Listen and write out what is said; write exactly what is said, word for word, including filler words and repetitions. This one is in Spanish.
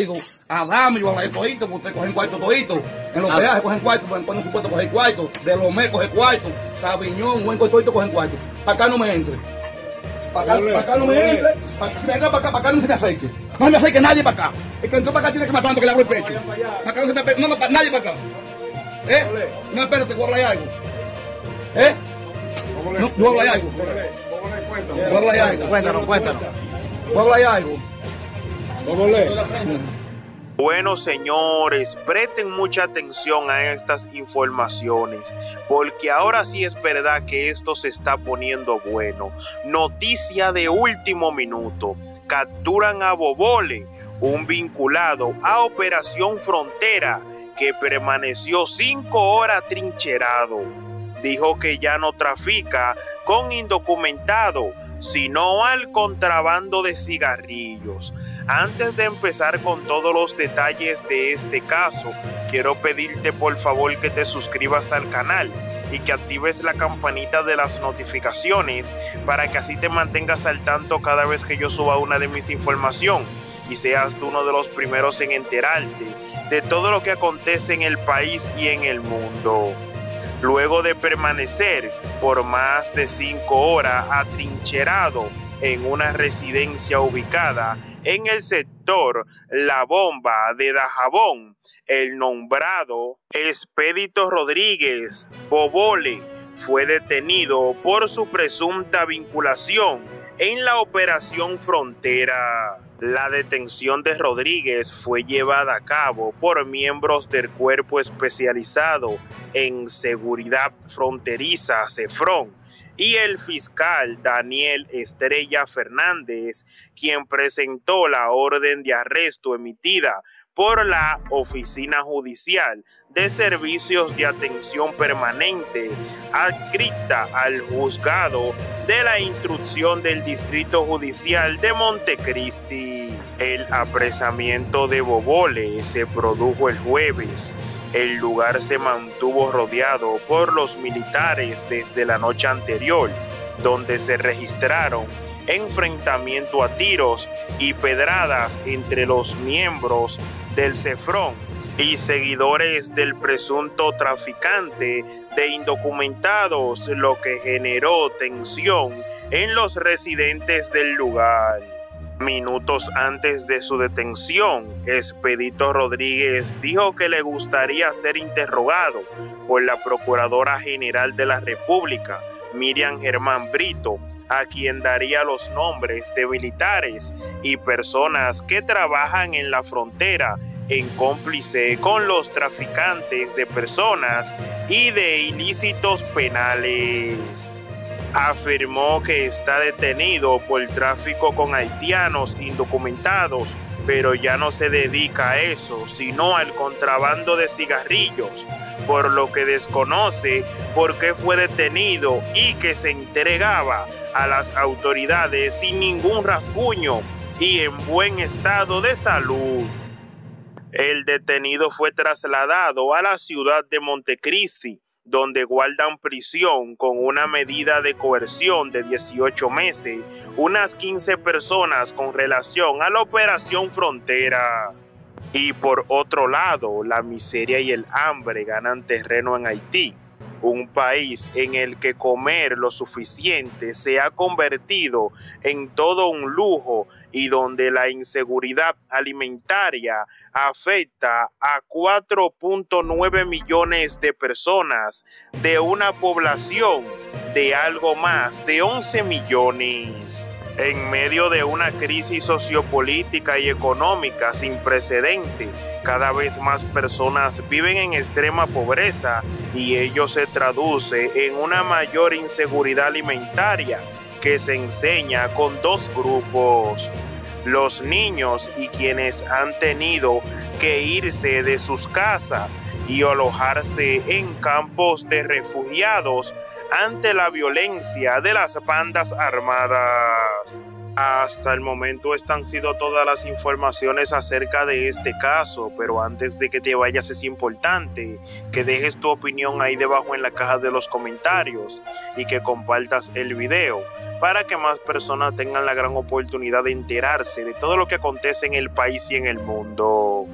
Digo, a Dami van a ir todito, porque ustedes cogen cuarto todito. En los peajes cogen cuarto, en los supuestos cogen cuarto. De Lomé cogen cuarto. Sabiñón, buen todito cogen cuarto. Para acá no me entre. Para acá, pa acá no me entre. Pa, si me entra para acá, para acá no se me acerque. No se me acerque nadie para acá. El que entró para acá tiene que matar porque le hago el pecho. Para acá no se me acerque. No, no, pa, nadie para acá. ¿Eh? No, espérate, voy a hablar algo. ¿Eh? No, voy a hablar algo. Voy a hablar algo. Cuéntanos, cuéntanos. Voy a hablar algo. Bueno, señores, presten mucha atención a estas informaciones, porque ahora sí es verdad que esto se está poniendo bueno. Noticia de último minuto: capturan a Bobole, un vinculado a Operación Frontera que permaneció cinco horas trincherado. Dijo que ya no trafica con indocumentados, sino al contrabando de cigarrillos. Antes de empezar con todos los detalles de este caso, quiero pedirte por favor que te suscribas al canal y que actives la campanita de las notificaciones para que así te mantengas al tanto cada vez que yo suba una de mis informaciones y seas tú uno de los primeros en enterarte de todo lo que acontece en el país y en el mundo. Luego de permanecer por más de cinco horas atrincherado en una residencia ubicada en el sector La Bomba de Dajabón, el nombrado Expedito Rodríguez Bobole fue detenido por su presunta vinculación en la Operación Frontera. La detención de Rodríguez fue llevada a cabo por miembros del Cuerpo Especializado en Seguridad Fronteriza, CEFRON, y el fiscal Daniel Estrella Fernández, quien presentó la orden de arresto emitida por la Oficina Judicial de Servicios de Atención Permanente, adscrita al Juzgado de la Instrucción del Distrito Judicial de Montecristi. El apresamiento de Bobole se produjo el jueves. El lugar se mantuvo rodeado por los militares desde la noche anterior, donde se registraron enfrentamiento a tiros y pedradas entre los miembros del CEFRON y seguidores del presunto traficante de indocumentados, lo que generó tensión en los residentes del lugar. Minutos antes de su detención, Expedito Rodríguez dijo que le gustaría ser interrogado por la Procuradora General de la República, Miriam Germán Brito, a quien daría los nombres de militares y personas que trabajan en la frontera en cómplice con los traficantes de personas y de ilícitos penales. Afirmó que está detenido por tráfico con haitianos indocumentados, pero ya no se dedica a eso, sino al contrabando de cigarrillos, por lo que desconoce por qué fue detenido y que se entregaba a las autoridades sin ningún rasguño y en buen estado de salud. El detenido fue trasladado a la ciudad de Montecristi, donde guardan prisión con una medida de coerción de dieciocho meses, unas quince personas con relación a la Operación Frontera. Y por otro lado, la miseria y el hambre ganan terreno en Haití, un país en el que comer lo suficiente se ha convertido en todo un lujo y donde la inseguridad alimentaria afecta a cuatro punto nueve millones de personas de una población de algo más de once millones. En medio de una crisis sociopolítica y económica sin precedente, cada vez más personas viven en extrema pobreza y ello se traduce en una mayor inseguridad alimentaria que se enseña con dos grupos: los niños y quienes han tenido que irse de sus casas y alojarse en campos de refugiados ante la violencia de las bandas armadas. Hasta el momento estas han sido todas las informaciones acerca de este caso, pero antes de que te vayas es importante que dejes tu opinión ahí debajo en la caja de los comentarios y que compartas el video para que más personas tengan la gran oportunidad de enterarse de todo lo que acontece en el país y en el mundo.